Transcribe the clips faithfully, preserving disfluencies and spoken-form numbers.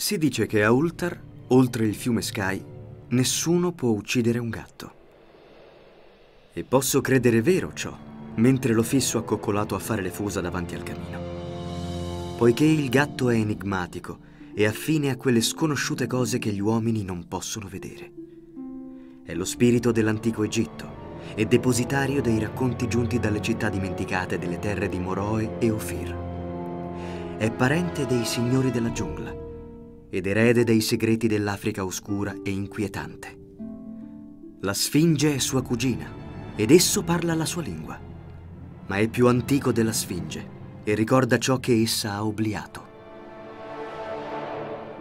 Si dice che a Ulthar, oltre il fiume Sky, nessuno può uccidere un gatto. E posso credere vero ciò, mentre lo fisso accoccolato a fare le fusa davanti al camino. Poiché il gatto è enigmatico e affine a quelle sconosciute cose che gli uomini non possono vedere. È lo spirito dell'antico Egitto e depositario dei racconti giunti dalle città dimenticate delle terre di Moroe e Ophir. È parente dei signori della giungla ed erede dei segreti dell'Africa oscura e inquietante. La Sfinge è sua cugina ed esso parla la sua lingua, ma è più antico della Sfinge e ricorda ciò che essa ha obliato.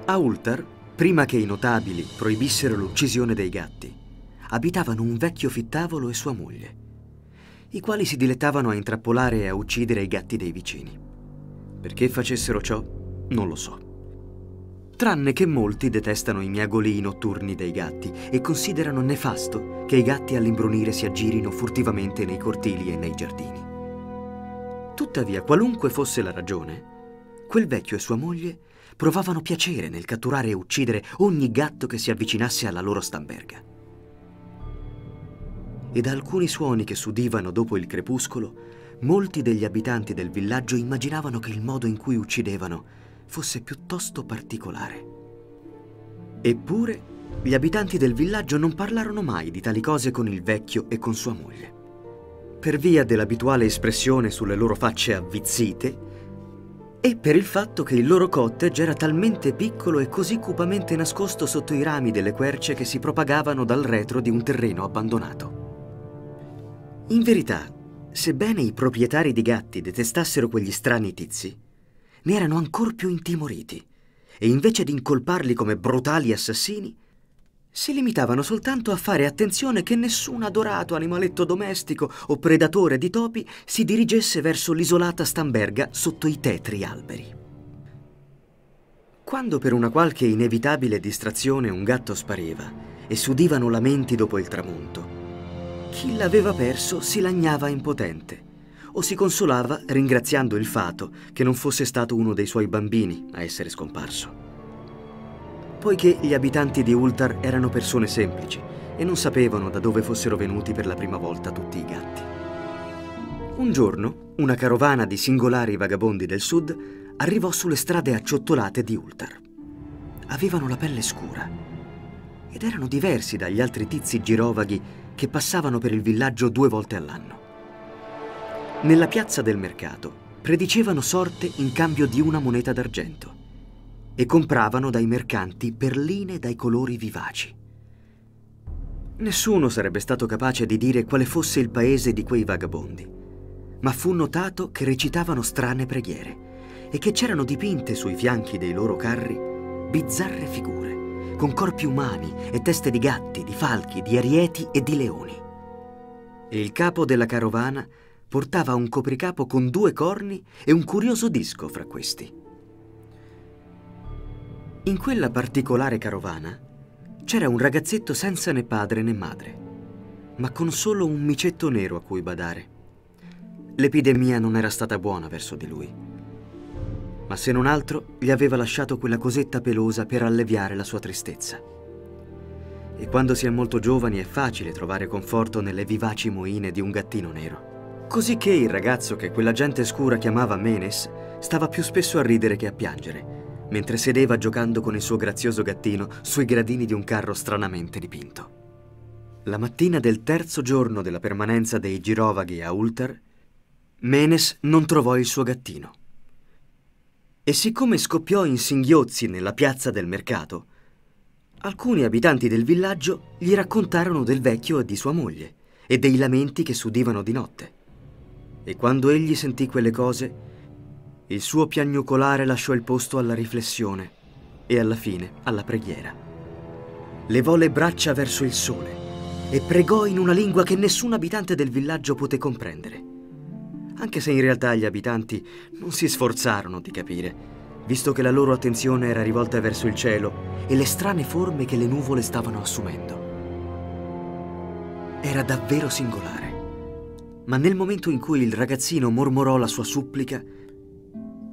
A Ulthar, prima che i notabili proibissero l'uccisione dei gatti, abitavano un vecchio fittavolo e sua moglie, i quali si dilettavano a intrappolare e a uccidere i gatti dei vicini. Perché facessero ciò, non lo so. Tranne che molti detestano i miagolii notturni dei gatti e considerano nefasto che i gatti all'imbrunire si aggirino furtivamente nei cortili e nei giardini. Tuttavia, qualunque fosse la ragione, quel vecchio e sua moglie provavano piacere nel catturare e uccidere ogni gatto che si avvicinasse alla loro stamberga. E da alcuni suoni che s'udivano dopo il crepuscolo, molti degli abitanti del villaggio immaginavano che il modo in cui uccidevano fosse piuttosto particolare. Eppure, gli abitanti del villaggio non parlarono mai di tali cose con il vecchio e con sua moglie. Per via dell'abituale espressione sulle loro facce avvizzite e per il fatto che il loro cottage era talmente piccolo e così cupamente nascosto sotto i rami delle querce che si propagavano dal retro di un terreno abbandonato. In verità, sebbene i proprietari di gatti detestassero quegli strani tizi, ne erano ancor più intimoriti e invece di incolparli come brutali assassini si limitavano soltanto a fare attenzione che nessun adorato animaletto domestico o predatore di topi si dirigesse verso l'isolata stamberga sotto i tetri alberi. Quando per una qualche inevitabile distrazione un gatto spariva e s'udivano lamenti dopo il tramonto, chi l'aveva perso si lagnava impotente o si consolava ringraziando il fato che non fosse stato uno dei suoi bambini a essere scomparso. Poiché gli abitanti di Ulthar erano persone semplici e non sapevano da dove fossero venuti per la prima volta tutti i gatti. Un giorno, una carovana di singolari vagabondi del sud arrivò sulle strade acciottolate di Ulthar. Avevano la pelle scura ed erano diversi dagli altri tizi girovaghi che passavano per il villaggio due volte all'anno. Nella piazza del mercato predicevano sorte in cambio di una moneta d'argento e compravano dai mercanti perline dai colori vivaci. Nessuno sarebbe stato capace di dire quale fosse il paese di quei vagabondi, ma fu notato che recitavano strane preghiere e che c'erano dipinte sui fianchi dei loro carri bizzarre figure, con corpi umani e teste di gatti, di falchi, di arieti e di leoni. E il capo della carovana portava un copricapo con due corni e un curioso disco fra questi. In quella particolare carovana c'era un ragazzetto senza né padre né madre, ma con solo un micetto nero a cui badare. L'epidemia non era stata buona verso di lui, ma se non altro gli aveva lasciato quella cosetta pelosa per alleviare la sua tristezza. E quando si è molto giovani è facile trovare conforto nelle vivaci moine di un gattino nero. Così che il ragazzo che quella gente scura chiamava Menes stava più spesso a ridere che a piangere, mentre sedeva giocando con il suo grazioso gattino sui gradini di un carro stranamente dipinto. La mattina del terzo giorno della permanenza dei girovaghi a Ulthar, Menes non trovò il suo gattino. E siccome scoppiò in singhiozzi nella piazza del mercato, alcuni abitanti del villaggio gli raccontarono del vecchio e di sua moglie e dei lamenti che s'udivano di notte. E quando egli sentì quelle cose, il suo piagnucolare lasciò il posto alla riflessione e alla fine alla preghiera. Levò le braccia verso il sole e pregò in una lingua che nessun abitante del villaggio poté comprendere, anche se in realtà gli abitanti non si sforzarono di capire, visto che la loro attenzione era rivolta verso il cielo e le strane forme che le nuvole stavano assumendo. Era davvero singolare. Ma nel momento in cui il ragazzino mormorò la sua supplica,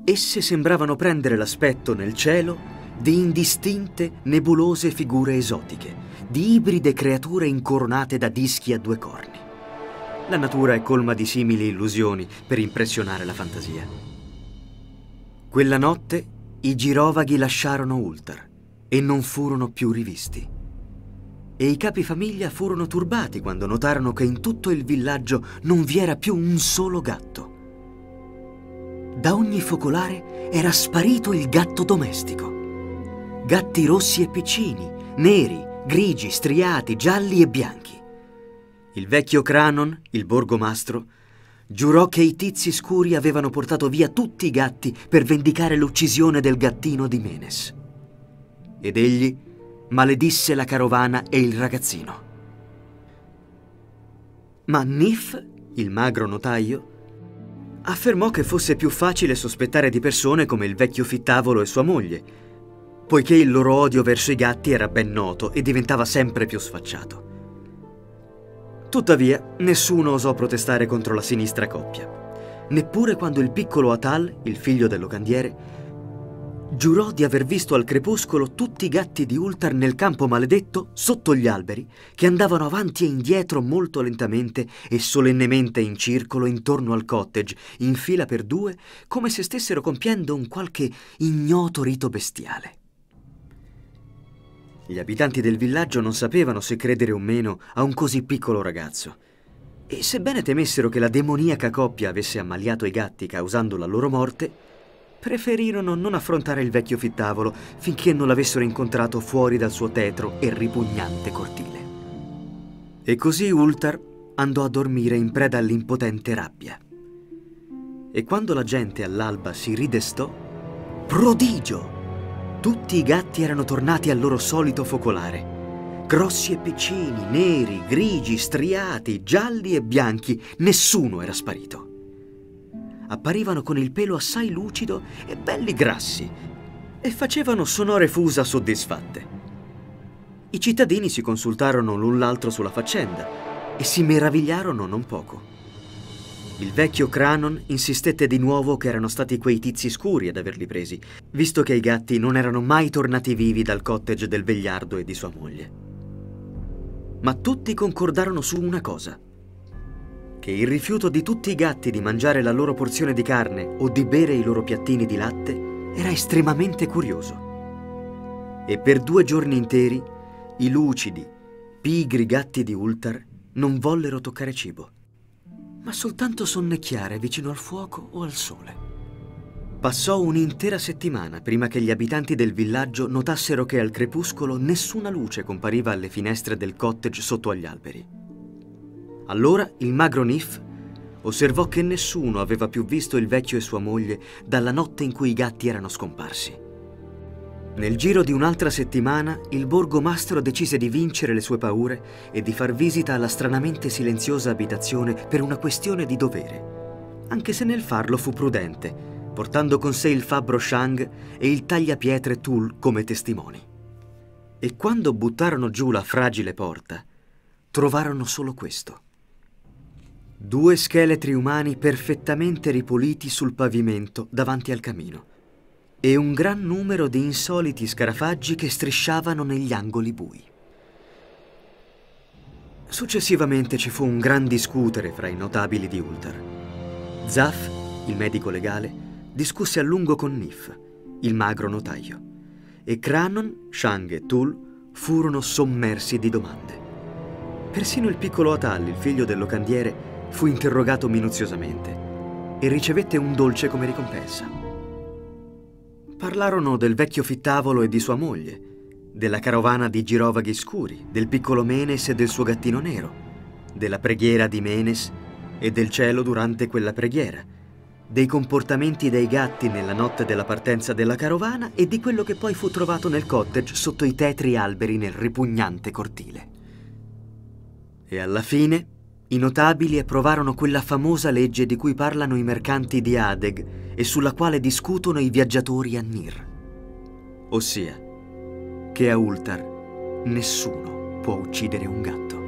esse sembravano prendere l'aspetto nel cielo di indistinte, nebulose figure esotiche, di ibride creature incoronate da dischi a due corni. La natura è colma di simili illusioni per impressionare la fantasia. Quella notte i girovaghi lasciarono Ulthar e non furono più rivisti. E i capi famiglia furono turbati quando notarono che in tutto il villaggio non vi era più un solo gatto. Da ogni focolare era sparito il gatto domestico. Gatti rossi e piccini, neri, grigi, striati, gialli e bianchi. Il vecchio Cranon, il borgomastro, giurò che i tizi scuri avevano portato via tutti i gatti per vendicare l'uccisione del gattino di Menes. Ed egli maledisse la carovana e il ragazzino. Ma Nif, il magro notaio, affermò che fosse più facile sospettare di persone come il vecchio Fittavolo e sua moglie, poiché il loro odio verso i gatti era ben noto e diventava sempre più sfacciato. Tuttavia, nessuno osò protestare contro la sinistra coppia, neppure quando il piccolo Atal, il figlio del locandiere, giurò di aver visto al crepuscolo tutti i gatti di Ulthar nel campo maledetto sotto gli alberi, che andavano avanti e indietro molto lentamente e solennemente in circolo intorno al cottage, in fila per due, come se stessero compiendo un qualche ignoto rito bestiale. Gli abitanti del villaggio non sapevano se credere o meno a un così piccolo ragazzo, e sebbene temessero che la demoniaca coppia avesse ammaliato i gatti causando la loro morte, preferirono non affrontare il vecchio Fittavolo finché non l'avessero incontrato fuori dal suo tetro e ripugnante cortile. E così Ulthar andò a dormire in preda all'impotente rabbia. E quando la gente all'alba si ridestò, prodigio! Tutti i gatti erano tornati al loro solito focolare. Grossi e piccini, neri, grigi, striati, gialli e bianchi, nessuno era sparito. Apparivano con il pelo assai lucido e belli grassi e facevano sonore fusa soddisfatte. I cittadini si consultarono l'un l'altro sulla faccenda e si meravigliarono non poco. Il vecchio Cranon insistette di nuovo che erano stati quei tizi scuri ad averli presi, visto che i gatti non erano mai tornati vivi dal cottage del vegliardo e di sua moglie. Ma tutti concordarono su una cosa: che il rifiuto di tutti i gatti di mangiare la loro porzione di carne o di bere i loro piattini di latte era estremamente curioso. E per due giorni interi i lucidi, pigri gatti di Ulthar non vollero toccare cibo, ma soltanto sonnecchiare vicino al fuoco o al sole. Passò un'intera settimana prima che gli abitanti del villaggio notassero che al crepuscolo nessuna luce compariva alle finestre del cottage sotto agli alberi. Allora il magro Nif osservò che nessuno aveva più visto il vecchio e sua moglie dalla notte in cui i gatti erano scomparsi. Nel giro di un'altra settimana il borgomastro decise di vincere le sue paure e di far visita alla stranamente silenziosa abitazione per una questione di dovere, anche se nel farlo fu prudente, portando con sé il fabbro Shang e il tagliapietre Tull come testimoni. E quando buttarono giù la fragile porta, trovarono solo questo: due scheletri umani perfettamente ripuliti sul pavimento davanti al camino e un gran numero di insoliti scarafaggi che strisciavano negli angoli bui. Successivamente ci fu un gran discutere fra i notabili di Ulthar. Zaff, il medico legale, discusse a lungo con Nif, il magro notaio, e Cranon, Shang e Tull furono sommersi di domande. Persino il piccolo Atal, il figlio del locandiere, fu interrogato minuziosamente e ricevette un dolce come ricompensa. Parlarono del vecchio Fittavolo e di sua moglie, della carovana di girovaghi scuri, del piccolo Menes e del suo gattino nero, della preghiera di Menes e del cielo durante quella preghiera, dei comportamenti dei gatti nella notte della partenza della carovana e di quello che poi fu trovato nel cottage sotto i tetri alberi nel ripugnante cortile. E alla fine i notabili approvarono quella famosa legge di cui parlano i mercanti di Adeg e sulla quale discutono i viaggiatori a Nir. Ossia, che a Ulthar nessuno può uccidere un gatto.